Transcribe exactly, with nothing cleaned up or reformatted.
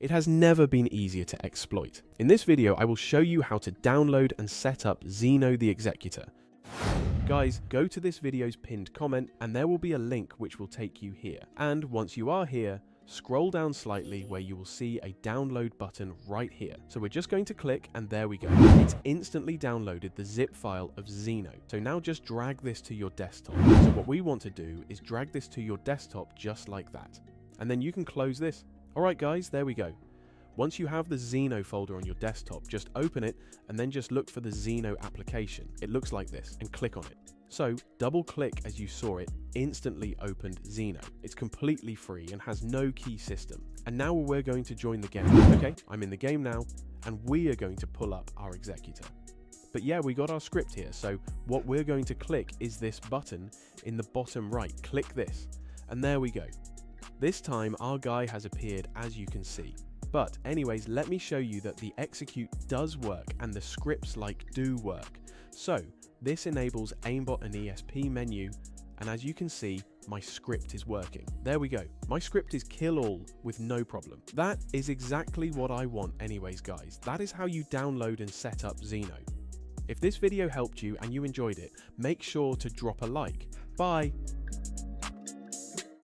It has never been easier to exploit. In this video, I will show you how to download and set up Xeno the Executor. Guys, go to this video's pinned comment and there will be a link which will take you here. And once you are here, scroll down slightly where you will see a download button right here. So we're just going to click and there we go. It's instantly downloaded the zip file of Xeno. So now just drag this to your desktop. So what we want to do is drag this to your desktop just like that. And then you can close this. All right guys, there we go. Once you have the Xeno folder on your desktop, just open it and then just look for the Xeno application. It looks like this and click on it. So double click as you saw it, instantly opened Xeno. It's completely free and has no key system. And now we're going to join the game. Okay, I'm in the game now and we are going to pull up our executor. But yeah, we got our script here. So what we're going to click is this button in the bottom right. Click this and there we go. This time our guy has appeared as you can see. But anyways, let me show you that the execute does work and the scripts like do work. So this enables aimbot and E S P menu, and as you can see, my script is working. There we go. My script is kill all with no problem. That is exactly what I want anyways, guys. That is how you download and set up Xeno. If this video helped you and you enjoyed it, make sure to drop a like. Bye.